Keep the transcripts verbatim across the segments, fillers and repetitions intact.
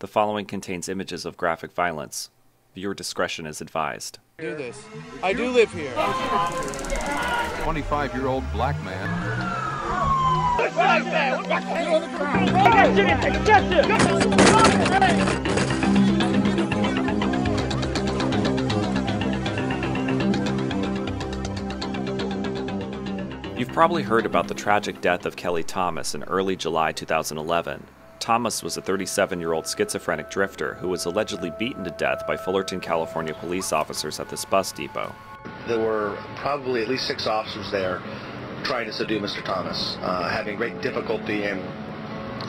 The following contains images of graphic violence. Viewer discretion is advised. I do this. I do live here. twenty-five-year-old black man. You've probably heard about the tragic death of Kelly Thomas in early July two thousand eleven. Thomas was a thirty-seven-year-old schizophrenic drifter who was allegedly beaten to death by Fullerton, California police officers at this bus depot. There were probably at least six officers there trying to subdue Mister Thomas, uh, having great difficulty in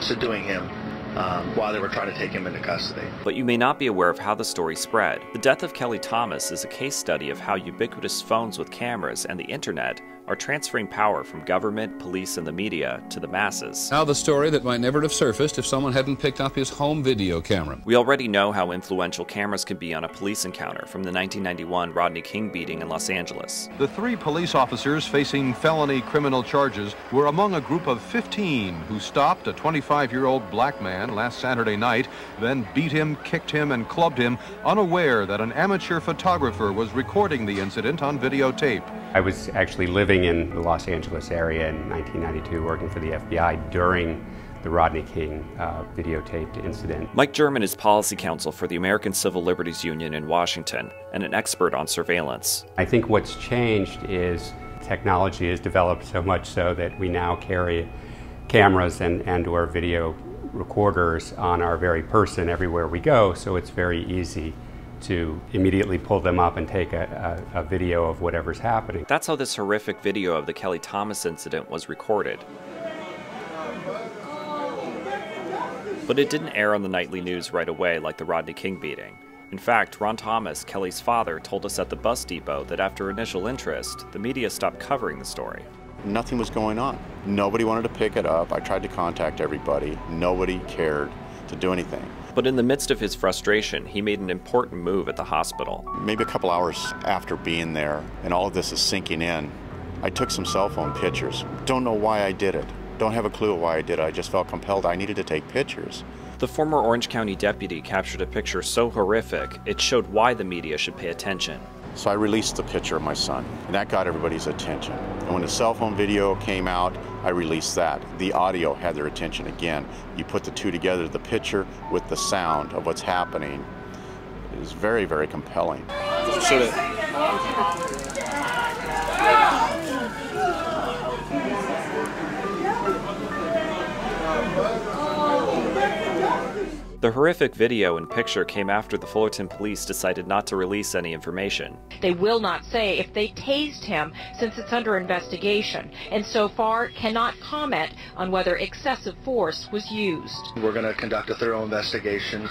subduing him um, while they were trying to take him into custody. But you may not be aware of how the story spread. The death of Kelly Thomas is a case study of how ubiquitous phones with cameras and the internet are transferring power from government, police, and the media to the masses. Now the story that might never have surfaced if someone hadn't picked up his home video camera. We already know how influential cameras can be on a police encounter, from the nineteen ninety-one Rodney King beating in Los Angeles. The three police officers facing felony criminal charges were among a group of fifteen who stopped a twenty-five-year-old black man last Saturday night, then beat him, kicked him, and clubbed him, unaware that an amateur photographer was recording the incident on videotape. I was actually living in the Los Angeles area in nineteen ninety-two, working for the F B I during the Rodney King uh, videotaped incident. Mike German is policy counsel for the American Civil Liberties Union in Washington and an expert on surveillance. I think what's changed is technology has developed so much so that we now carry cameras and, and or video recorders on our very person everywhere we go, so it's very easy to immediately pull them up and take a, a, a video of whatever's happening. That's how this horrific video of the Kelly Thomas incident was recorded. But it didn't air on the nightly news right away like the Rodney King beating. In fact, Ron Thomas, Kelly's father, told us at the bus depot that after initial interest, the media stopped covering the story. Nothing was going on. Nobody wanted to pick it up. I tried to contact everybody. Nobody cared to do anything. But in the midst of his frustration, he made an important move at the hospital. Maybe a couple hours after being there, and all of this is sinking in, I took some cell phone pictures. Don't know why I did it. Don't have a clue why I did it. I just felt compelled. I needed to take pictures. The former Orange County deputy captured a picture so horrific, it showed why the media should pay attention. So I released the picture of my son, and that got everybody's attention. And when the cell phone video came out, I released that. The audio had their attention again. You put the two together, the picture with the sound of what's happening. It is very, very compelling. Shoot it. The horrific video and picture came after the Fullerton police decided not to release any information. They will not say if they tased him, since it's under investigation, and so far cannot comment on whether excessive force was used. We're going to conduct a thorough investigation,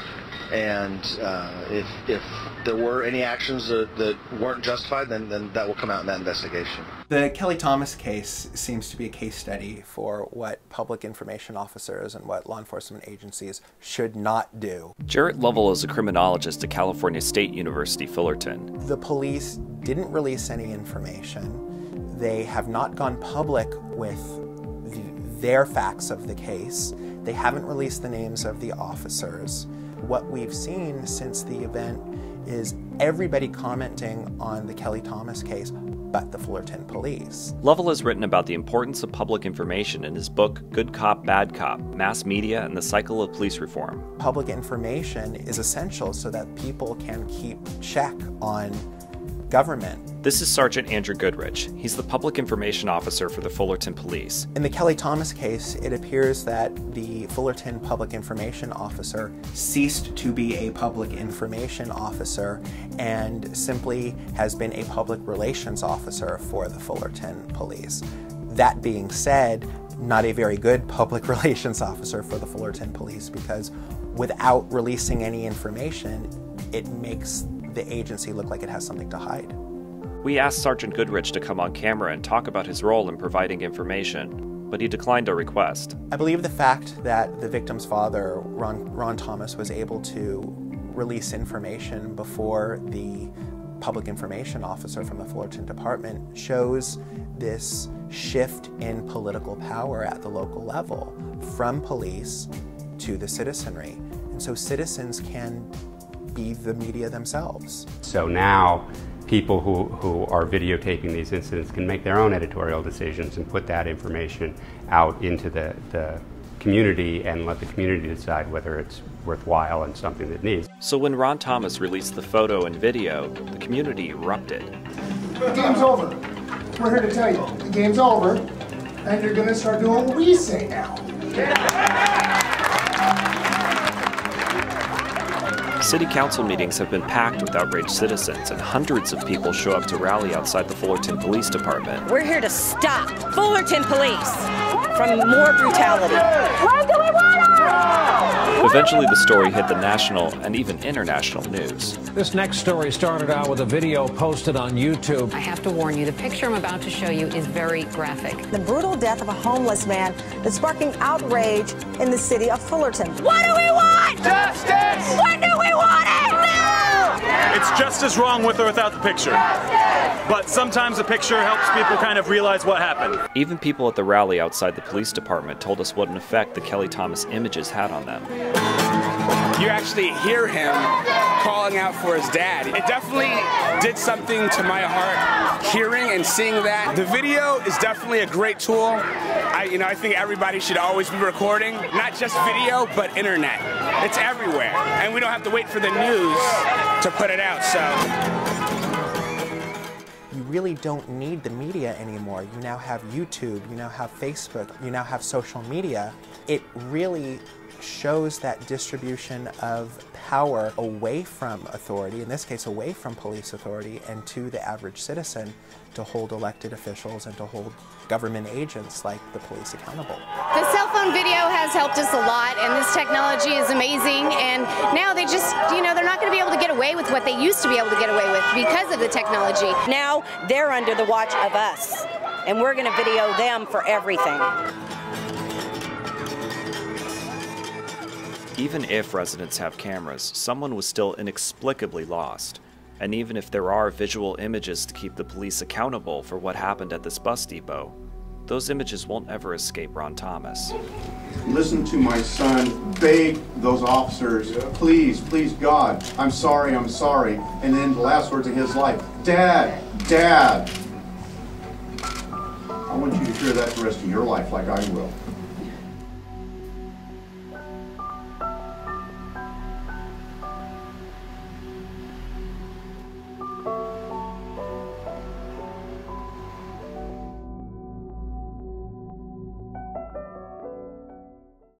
and uh, if, if there were any actions that, that weren't justified, then, then that will come out in that investigation. The Kelly Thomas case seems to be a case study for what public information officers and what law enforcement agencies should not do. Jarrett Lovell is a criminologist at California State University, Fullerton. The police didn't release any information. They have not gone public with the, their facts of the case. They haven't released the names of the officers. What we've seen since the event is everybody commenting on the Kelly Thomas case but the Fullerton police. Lovell has written about the importance of public information in his book, Good Cop, Bad Cop, Mass Media and the Cycle of Police Reform. Public information is essential so that people can keep check on government. This is Sergeant Andrew Goodrich. He's the public information officer for the Fullerton police. In the Kelly Thomas case, it appears that the Fullerton public information officer ceased to be a public information officer and simply has been a public relations officer for the Fullerton police. That being said, not a very good public relations officer for the Fullerton police, because without releasing any information, it makes the agency look like it has something to hide. We asked Sergeant Goodrich to come on camera and talk about his role in providing information, but he declined our request. I believe the fact that the victim's father, Ron, Ron Thomas, was able to release information before the public information officer from the Fullerton department shows this shift in political power at the local level from police to the citizenry. so citizens can be the media themselves. So now people who, who are videotaping these incidents can make their own editorial decisions and put that information out into the, the community and let the community decide whether it's worthwhile and something that needs. So when Ron Thomas released the photo and video, the community erupted. The game's over. We're here to tell you, the game's over, and you're going to start doing what we say now. City council meetings have been packed with outraged citizens, and hundreds of people show up to rally outside the Fullerton Police Department. We're here to stop Fullerton Police from more brutality. Why do we want it? Eventually, the story hit the national and even international news. This next story started out with a video posted on YouTube. I have to warn you, the picture I'm about to show you is very graphic. The brutal death of a homeless man is sparking outrage in the city of Fullerton. What do we want? Justice! What do we want it now? It's just as wrong with or without the picture. Justice! But sometimes the picture helps people kind of realize what happened. Even people at the rally outside the police department told us what an effect the Kelly Thomas images had on them. You actually hear him calling out for his dad. It definitely did something to my heart, hearing and seeing that. The video is definitely a great tool. I, you know, I think everybody should always be recording, not just video, but internet. It's everywhere, and we don't have to wait for the news to put it out, so. You really don't need the media anymore. You now have YouTube, you now have Facebook, you now have social media. It really shows that distribution of power away from authority, in this case away from police authority, and to the average citizen, to hold elected officials and to hold government agents like the police accountable. The cell phone video has helped us a lot, and this technology is amazing, and now they just, you know, they're not going to be able to get away with what they used to be able to get away with because of the technology. Now they're under the watch of us, and we're going to video them for everything. Even if residents have cameras, someone was still inexplicably lost. And even if there are visual images to keep the police accountable for what happened at this bus depot, those images won't ever escape Ron Thomas. Listen to my son beg those officers, please, please, God, I'm sorry, I'm sorry. And then the last words of his life, Dad, Dad. I want you to hear that for the rest of your life like I will.